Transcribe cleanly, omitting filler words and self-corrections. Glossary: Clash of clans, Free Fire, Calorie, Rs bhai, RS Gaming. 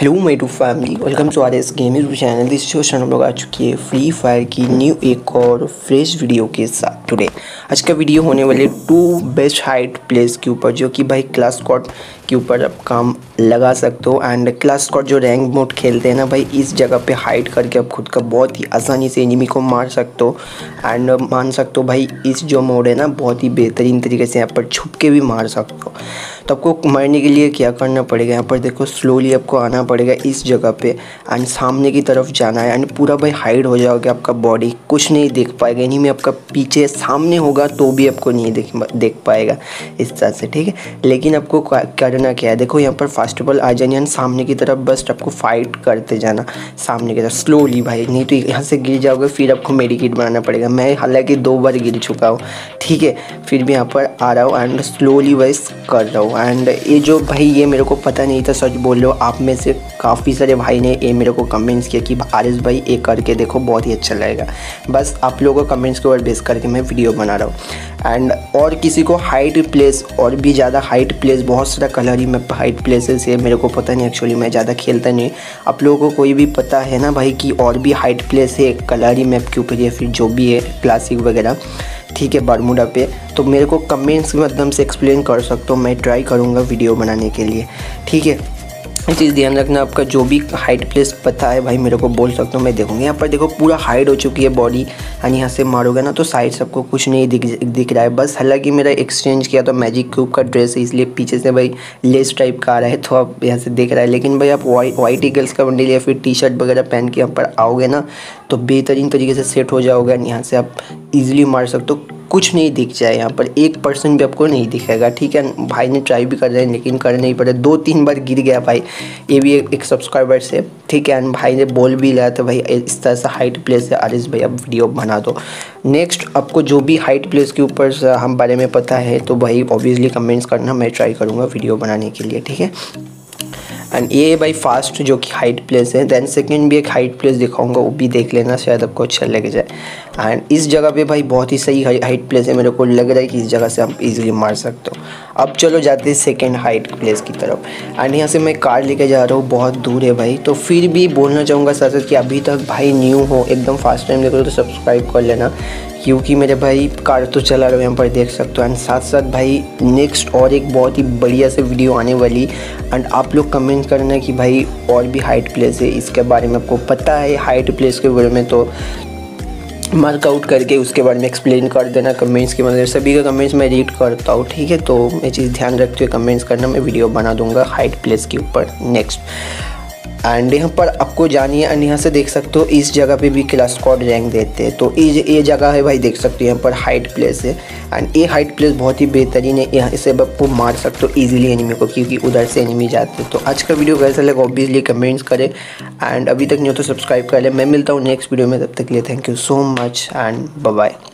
Hello my to family, welcome to R S gaming channel. इस show हम लोग आ चुकी है फ्री फायर की न्यू एक और फ्रेश वीडियो के साथ। टुडे आज का वीडियो होने वाले 2 बेस्ट हाइड प्लेस के ऊपर, जो कि भाई क्लास स्क्वाड के ऊपर आप काम लगा सकते हो। एंड क्लास स्क्वाड जो रैंक मोड खेलते हैं ना भाई, इस जगह पे हाइड करके आप खुद का बहुत ही आसानी से एनिमी को मार सकते हो। एंड मान सकते हो भाई इस जो मोड है ना, बहुत ही बेहतरीन तरीके से यहाँ पर छुप के भी मार सकते हो। तो आपको मारने के लिए क्या करना पड़ेगा, यहाँ पर देखो स्लोली आपको आना पड़ेगा इस जगह पे एंड सामने की तरफ जाना है। एंड पूरा भाई हाइड हो जाओगे, आपका बॉडी कुछ नहीं देख पाएगा, एनिमी आपका पीछे सामने होगा तो भी आपको नहीं देख पाएगा इस तरह से, ठीक है। लेकिन आपको करना क्या है, देखो यहाँ पर फास्ट बॉल आ जानी है, सामने की तरफ बस आपको फाइट करते जाना सामने की तरफ स्लोली भाई, नहीं तो यहाँ से गिर जाओगे। फिर आपको मेडिकेट बनाना पड़ेगा। मैं हालाँकि 2 बार गिर चुका हूँ, ठीक है, फिर भी यहाँ पर आ रहा हूँ एंड स्लोली वाइज कर रहा हूँ। एंड ये जो भाई, ये मेरे को पता नहीं था, सच बोल रहे हो। आप में से काफ़ी सारे भाई ने ये मेरे को कमेंट्स किया कि आरएस भाई ये करके देखो, बहुत ही अच्छा लगेगा। बस आप लोगों का कमेंट्स के ऊपर बेस करके मैं वीडियो बना रहा हूँ। एंड और किसी को हाइट प्लेस और भी ज़्यादा हाइट प्लेस, बहुत सारा कलरी में हाइट प्लेसेस है, मेरे को पता नहीं, एक्चुअली मैं ज़्यादा खेलता नहीं। आप लोगों को कोई भी पता है ना भाई कि और भी हाइट प्लेस है कलरी मैप के ऊपर, या फिर जो भी है क्लासिक वगैरह, ठीक है, बरमुडा पे, तो मेरे को कमेंट्स के माध्यम से एक्सप्लेन कर सकते हो। मैं ट्राई करूँगा वीडियो बनाने के लिए, ठीक है। ये चीज़ ध्यान रखना, आपका जो भी हाइड प्लेस पता है भाई मेरे को बोल सकता हूँ, मैं देखूँगी। यहाँ पर देखो पूरा हाइड हो चुकी है बॉडी एंड यहाँ से मारोगे ना तो साइड से आपको कुछ नहीं दिख रहा है। बस हालांकि मेरा एक्सचेंज किया तो मैजिक क्यूब का ड्रेस है, इसलिए पीछे से भाई लेस टाइप का आ रहा है, तो आप यहाँ से देख रहा है। लेकिन भाई आप वाइट ईगल्स का बंडल या फिर टी शर्ट वगैरह पहन के यहाँ पर आओगे ना तो बेहतरीन तरीके से सेट हो जाओगे। यहाँ से आप ईजिली मार सकते हो, कुछ नहीं दिख जाए, यहाँ पर 1% भी आपको नहीं दिखेगा, ठीक है। भाई ने ट्राई भी कर रहे हैं लेकिन कर नहीं पड़े, 2-3 बार गिर गया भाई, ये भी एक सब्सक्राइबर से, ठीक है। एंड भाई ने बोल भी लिया था भाई इस तरह से हाइट प्लेस है आरएस भाई, अब वीडियो बना दो। नेक्स्ट आपको जो भी हाइट प्लेस के ऊपर हम बारे में पता है तो भाई ऑब्वियसली कमेंट्स करना, मैं ट्राई करूँगा वीडियो बनाने के लिए, ठीक है। एंड ये भाई फास्ट जो कि हाइट प्लेस है, दैन सेकेंड भी एक हाइट प्लेस दिखाऊंगा, वो भी देख लेना, शायद आपको अच्छा लग जाए। एंड इस जगह पे भाई बहुत ही सही हाइट प्लेस है, मेरे को लग रहा है कि इस जगह से आप इजीली मार सकते हो। अब चलो जाते हैं सेकेंड हाइट प्लेस की तरफ। एंड यहाँ से मैं कार लेके जा रहा हूँ, बहुत दूर है भाई, तो फिर भी बोलना चाहूँगा सर कि अभी तक भाई न्यू हो, एकदम फर्स्ट टाइम देख रहे हो तो सब्सक्राइब कर लेना, क्योंकि मेरे भाई कार तो चला रहा हूँ यहाँ पर देख सकते हो। एंड साथ साथ भाई नेक्स्ट और एक बहुत ही बढ़िया से वीडियो आने वाली। एंड आप लोग कमेंट करना कि भाई और भी हाइट प्लेस है इसके बारे में आपको पता है, हाइट प्लेस के बारे में तो मार्कआउट करके उसके बारे में एक्सप्लेन कर देना कमेंट्स के मदद से। सभी का कमेंट्स मैं रीड करता हूँ, ठीक है, तो ये चीज़ ध्यान रखते हुए कमेंट्स करना, मैं वीडियो बना दूँगा हाइट प्लेस के ऊपर नेक्स्ट। एंड यहाँ पर आपको जानी है एंड यहाँ से देख सकते हो इस जगह पे भी क्लास स्क्वाड रैंक देते हैं, तो ये जगह है भाई, देख सकते हो यहाँ पर हाइट प्लेस है। एंड ये हाइट प्लेस बहुत ही बेहतरीन है, यहाँ से आपको मार सकते हो इजीली एनिमी को, क्योंकि उधर से एनिमी जाते हैं। तो आज का वीडियो कैसा लगा ऑब्वियसली कमेंट्स करें, एंड अभी तक नहीं हो तो सब्सक्राइब कर लें। मैं मिलता हूँ नेक्स्ट वीडियो में, तब तक के लिए thank you so much and bye bye.